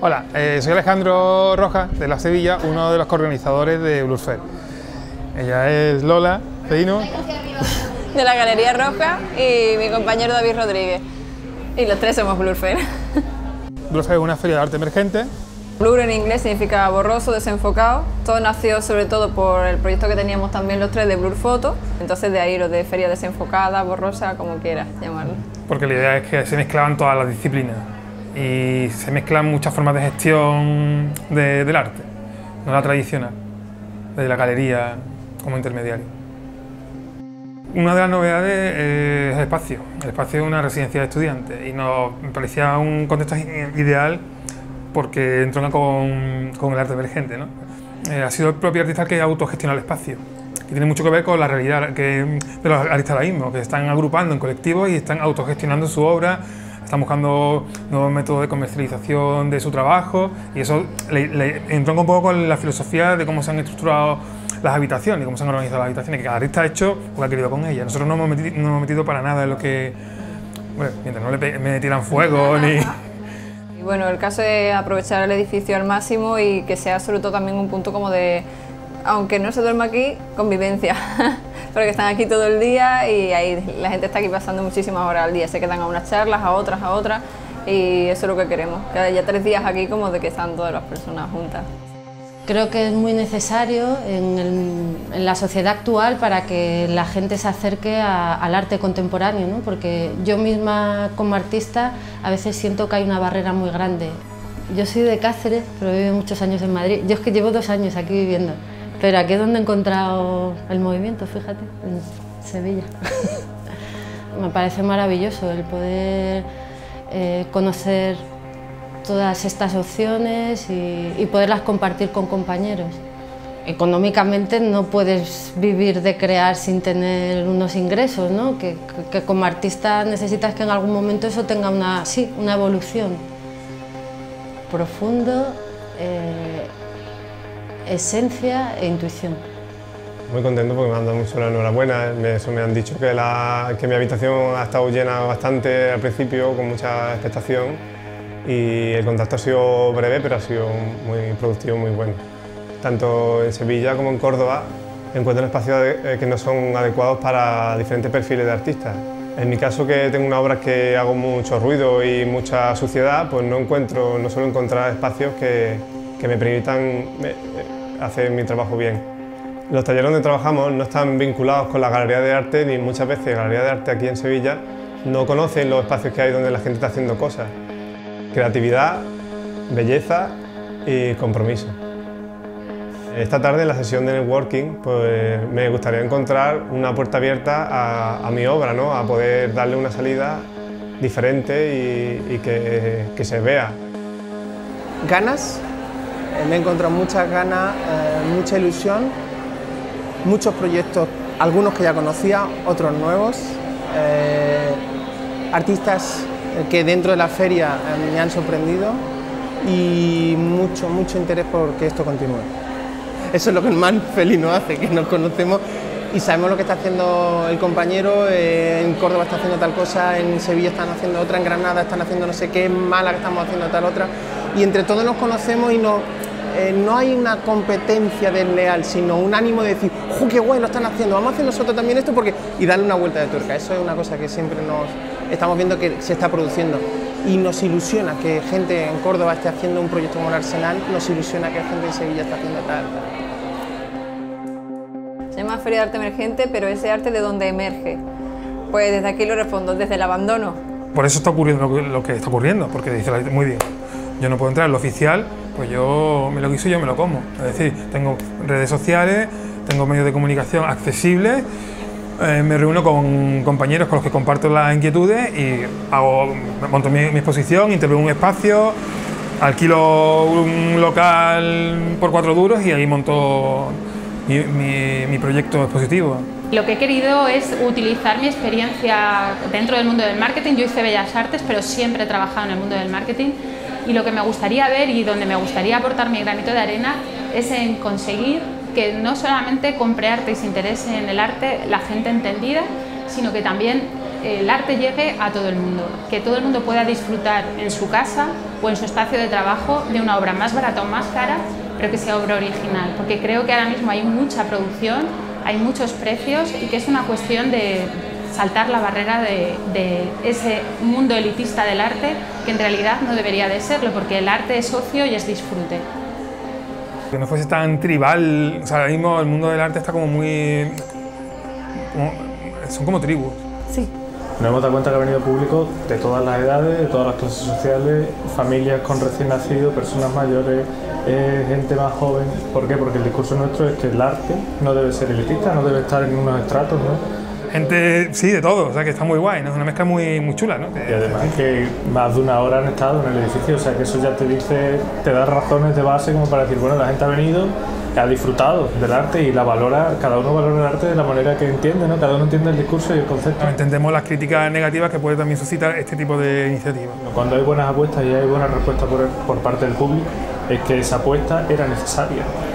Hola, soy Alejandro Rojas de La Sevilla, uno de los coorganizadores de BlurFair. Ella es Lola Zehínos, de la Galería Roja, y mi compañero David Rodríguez. Y los tres somos BlurFair. BlurFair es una feria de arte emergente. Blur en inglés significa borroso, desenfocado. Todo nació sobre todo por el proyecto que teníamos también los tres de BlurFoto. Entonces de ahí lo de feria desenfocada, borrosa, como quieras llamarlo. Porque la idea es que se mezclaban todas las disciplinas y se mezclan muchas formas de gestión del arte, no la tradicional, desde la galería como intermediario. Una de las novedades es el espacio. El espacio es una residencia de estudiantes y nos parecía un contexto ideal porque entronca con el arte emergente, ¿no? Ha sido el propio artista el que autogestiona el espacio, que tiene mucho que ver con la realidad de los artistas ahora mismo, que se están agrupando en colectivos y están autogestionando su obra, están buscando nuevos métodos de comercialización de su trabajo, y eso le entronca un poco con la filosofía de cómo se han estructurado las habitaciones y cómo se han organizado las habitaciones, que cada artista ha hecho lo que ha querido con ella. Nosotros no hemos metido para nada en lo que... Bueno, mientras no me tiran fuego ni... Y bueno, el caso es aprovechar el edificio al máximo y que sea sobre todo también un punto como de, aunque no se duerma aquí, convivencia. Porque están aquí todo el día y ahí la gente está aquí pasando muchísimas horas al día. Se quedan a unas charlas, a otras, y eso es lo que queremos. Que haya 3 días aquí como de que están todas las personas juntas. Creo que es muy necesario en la sociedad actual para que la gente se acerque al arte contemporáneo, ¿no? Porque yo misma como artista a veces siento que hay una barrera muy grande. Yo soy de Cáceres, pero vivo muchos años en Madrid. Yo es que llevo 2 años aquí viviendo, pero aquí es donde he encontrado el movimiento, fíjate, en Sevilla. Me parece maravilloso el poder conocer todas estas opciones y poderlas compartir con compañeros. Económicamente no puedes vivir de crear sin tener unos ingresos, ¿no? Que como artista necesitas que en algún momento eso tenga una evolución. Profundo, esencia e intuición. Muy contento porque me han dado mucho la enhorabuena. Eso me han dicho que mi habitación ha estado llena bastante al principio, con mucha expectación. Y el contacto ha sido breve, pero ha sido muy productivo, muy bueno. Tanto en Sevilla como en Córdoba encuentran espacios que no son adecuados para diferentes perfiles de artistas. En mi caso, que tengo una obra que hago mucho ruido y mucha suciedad, pues no suelo encontrar espacios que me permitan hacer mi trabajo bien. Los talleres donde trabajamos no están vinculados con la galería de arte, ni muchas veces la galería de arte aquí en Sevilla no conocen los espacios que hay donde la gente está haciendo cosas. Creatividad, belleza y compromiso. Esta tarde en la sesión de networking pues, me gustaría encontrar una puerta abierta a mi obra, ¿no? A poder darle una salida diferente y que se vea. Ganas, me he encontrado muchas ganas, mucha ilusión, muchos proyectos, algunos que ya conocía, otros nuevos, artistas que dentro de la feria me han sorprendido y mucho interés por que esto continúe. Eso es lo que más feliz nos hace, que nos conocemos y sabemos lo que está haciendo el compañero, en Córdoba está haciendo tal cosa, en Sevilla están haciendo otra, en Granada están haciendo no sé qué, en Mala que estamos haciendo tal otra, y entre todos nos conocemos y no hay una competencia desleal, sino un ánimo de decir, ¡oh, qué guay lo están haciendo! Vamos a hacer nosotros también esto porque... y darle una vuelta de tuerca. Eso es una cosa que siempre nos... estamos viendo que se está produciendo y nos ilusiona que gente en Córdoba esté haciendo un proyecto como el Arsenal, nos ilusiona que gente en Sevilla está haciendo tal. Se llama Feria de Arte Emergente, pero ese arte de donde emerge. Pues desde aquí lo respondo, desde el abandono. Por eso está ocurriendo lo que está ocurriendo, porque dice la gente, muy bien, yo no puedo entrar en lo oficial, pues yo me lo guiso y yo me lo como. Es decir, tengo redes sociales, tengo medios de comunicación accesibles. Me reúno con compañeros con los que comparto las inquietudes y monto mi exposición, intervengo en un espacio, alquilo un local por 4 duros y ahí monto mi proyecto expositivo. Lo que he querido es utilizar mi experiencia dentro del mundo del marketing. Yo hice Bellas Artes, pero siempre he trabajado en el mundo del marketing y lo que me gustaría ver y donde me gustaría aportar mi granito de arena es en conseguir que no solamente compre arte y se interese en el arte la gente entendida, sino que también el arte llegue a todo el mundo, que todo el mundo pueda disfrutar en su casa o en su espacio de trabajo de una obra más barata o más cara, pero que sea obra original, porque creo que ahora mismo hay mucha producción, hay muchos precios y que es una cuestión de saltar la barrera de ese mundo elitista del arte, que en realidad no debería de serlo, porque el arte es ocio y es disfrute. Que no fuese tan tribal, o sea, ahora mismo el mundo del arte está como muy... son como tribus. Sí. Nos hemos dado cuenta que ha venido público de todas las edades, de todas las clases sociales, familias con recién nacidos, personas mayores, gente más joven. ¿Por qué? Porque el discurso nuestro es que el arte no debe ser elitista, no debe estar en unos estratos, ¿no? Gente, sí, de todo, o sea que está muy guay, ¿no? Es una mezcla muy chula, ¿no? Y además que más de una hora han estado en el edificio, o sea que eso ya te dice, te da razones de base como para decir, bueno, la gente ha venido, ha disfrutado del arte y la valora, cada uno valora el arte de la manera que entiende, ¿no? Cada uno entiende el discurso y el concepto. Entendemos las críticas negativas que puede también suscitar este tipo de iniciativas. Cuando hay buenas apuestas y hay buenas respuestas por parte del público, es que esa apuesta era necesaria.